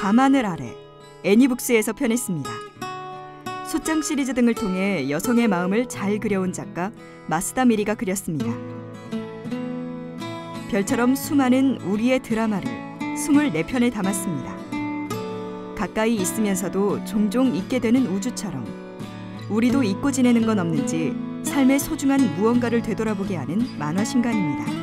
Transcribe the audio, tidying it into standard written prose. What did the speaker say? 밤하늘 아래 애니북스에서 펴냈습니다. 수짱 시리즈 등을 통해 여성의 마음을 잘 그려온 작가 마쓰다 미리가 그렸습니다. 별처럼 수많은 우리의 드라마를 24편에 담았습니다. 가까이 있으면서도 종종 잊게 되는 우주처럼 우리도 잊고 지내는 건 없는지 삶의 소중한 무언가를 되돌아보게 하는 만화 신간입니다.